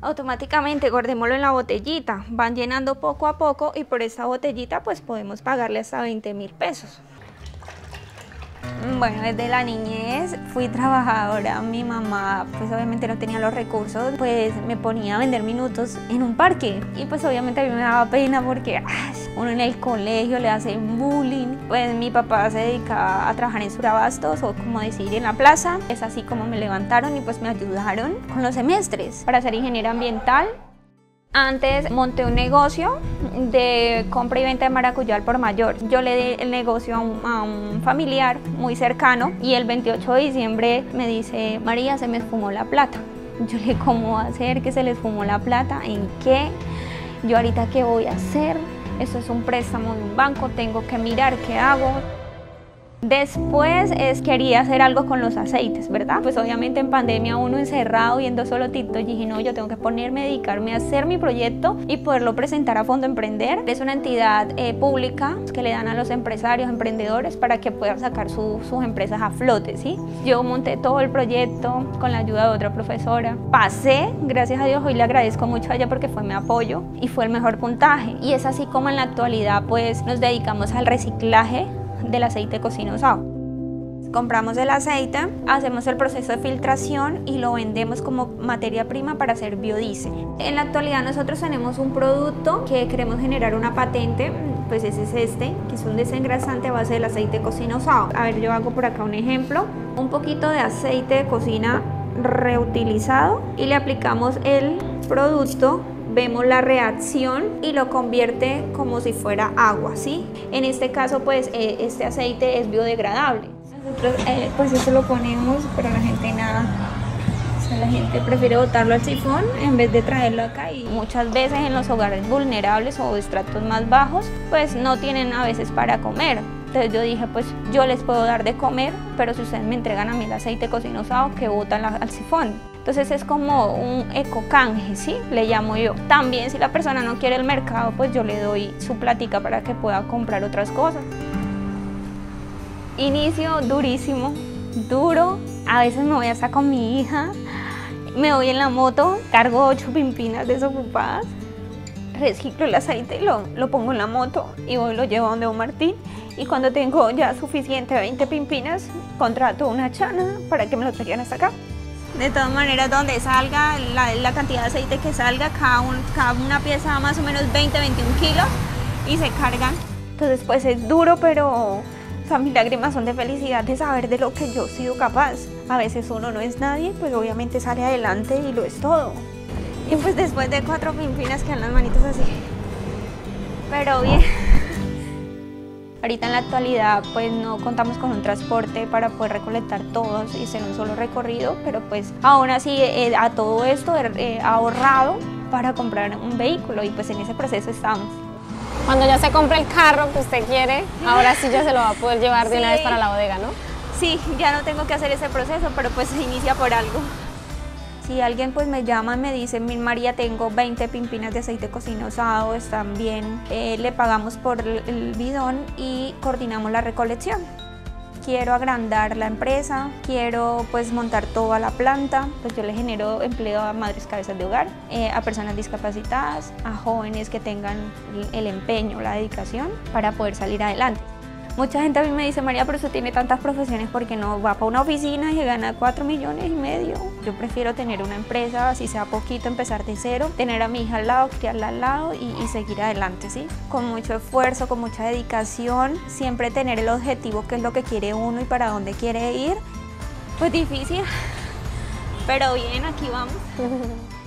automáticamente guardémoslo en la botellita. Van llenando poco a poco y por esa botellita pues podemos pagarle hasta 20.000 pesos. Bueno, desde la niñez fui trabajadora. Mi mamá pues obviamente no tenía los recursos, pues me ponía a vender minutos en un parque y pues obviamente a mí me daba pena porque uno en el colegio le hacen bullying. Pues mi papá se dedicaba a trabajar en surabastos o como decir en la plaza. Es así como me levantaron y pues me ayudaron con los semestres para ser ingeniera ambiental. Antes monté un negocio de compra y venta de maracuyá al por mayor. Yo le di el negocio a un familiar muy cercano y el 28 de diciembre me dice: María, se me esfumó la plata. Yo le digo: ¿cómo va a ser que se le esfumó la plata? ¿En qué? ¿Yo ahorita qué voy a hacer? Eso es un préstamo de un banco, tengo que mirar qué hago. Después quería hacer algo con los aceites, ¿verdad? Pues obviamente en pandemia uno encerrado viendo solo TikTok, dije no, yo tengo que ponerme, dedicarme a hacer mi proyecto y poderlo presentar a Fondo Emprender. Es una entidad pública que le dan a los empresarios, emprendedores para que puedan sacar sus empresas a flote, ¿sí? Yo monté todo el proyecto con la ayuda de otra profesora. Pasé, gracias a Dios, hoy le agradezco mucho a ella porque fue mi apoyo y fue el mejor puntaje. Y es así como en la actualidad pues nos dedicamos al reciclaje del aceite de cocina usado. Compramos el aceite, hacemos el proceso de filtración y lo vendemos como materia prima para hacer biodiesel. En la actualidad nosotros tenemos un producto que queremos generar una patente, pues ese es este, que es un desengrasante a base del aceite de cocina usado. A ver, yo hago por acá un ejemplo, un poquito de aceite de cocina reutilizado y le aplicamos el producto. Vemos la reacción y lo convierte como si fuera agua, ¿sí? En este caso, pues, este aceite es biodegradable. Nosotros, pues, eso lo ponemos, pero la gente nada. O sea, la gente prefiere botarlo al sifón en vez de traerlo acá. Y muchas veces en los hogares vulnerables o estratos más bajos, pues, no tienen a veces para comer. Entonces yo dije, pues, yo les puedo dar de comer, pero si ustedes me entregan a mí el aceite cocina usado, que botan al sifón. Entonces es como un ecocanje, ¿sí? Le llamo yo. También si la persona no quiere el mercado, pues yo le doy su platica para que pueda comprar otras cosas. Inicio durísimo, duro. A veces me voy hasta con mi hija, me voy en la moto, cargo 8 pimpinas desocupadas, reciclo el aceite y lo pongo en la moto y voy lo llevo a donde un Martín. Y cuando tengo ya suficiente 20 pimpinas, contrato una chana para que me lo traigan hasta acá. De todas maneras, donde salga, la cantidad de aceite que salga, cada una pieza más o menos 20-21 kilos y se cargan. Entonces pues es duro, pero o sea, mis lágrimas son de felicidad de saber de lo que yo he sido capaz. A veces uno no es nadie, pues obviamente sale adelante y lo es todo. Y pues después de 4 pimpinas quedan las manitas así, pero bien. Ahorita en la actualidad pues no contamos con un transporte para poder recolectar todos y hacer un solo recorrido, pero pues aún así a todo esto he ahorrado para comprar un vehículo y pues en ese proceso estamos. Cuando ya se compre el carro que usted quiere, ahora sí ya se lo va a poder llevar de una vez para la bodega, ¿no? Sí, ya no tengo que hacer ese proceso, pero pues se inicia por algo. Si alguien pues me llama y me dice: María, tengo 20 pimpinas de aceite de cocina usado, están bien, le pagamos por el bidón y coordinamos la recolección. Quiero agrandar la empresa, quiero pues montar toda la planta, pues yo le genero empleo a madres cabezas de hogar, a personas discapacitadas, a jóvenes que tengan el empeño, la dedicación para poder salir adelante. Mucha gente a mí me dice: María, pero usted tiene tantas profesiones, porque no va para una oficina y se gana 4,5 millones. Yo prefiero tener una empresa, así sea poquito, empezar de cero, tener a mi hija al lado, criarla al lado y seguir adelante, ¿sí? Con mucho esfuerzo, con mucha dedicación, siempre tener el objetivo, qué es lo que quiere uno y para dónde quiere ir. Pues difícil, pero bien, aquí vamos.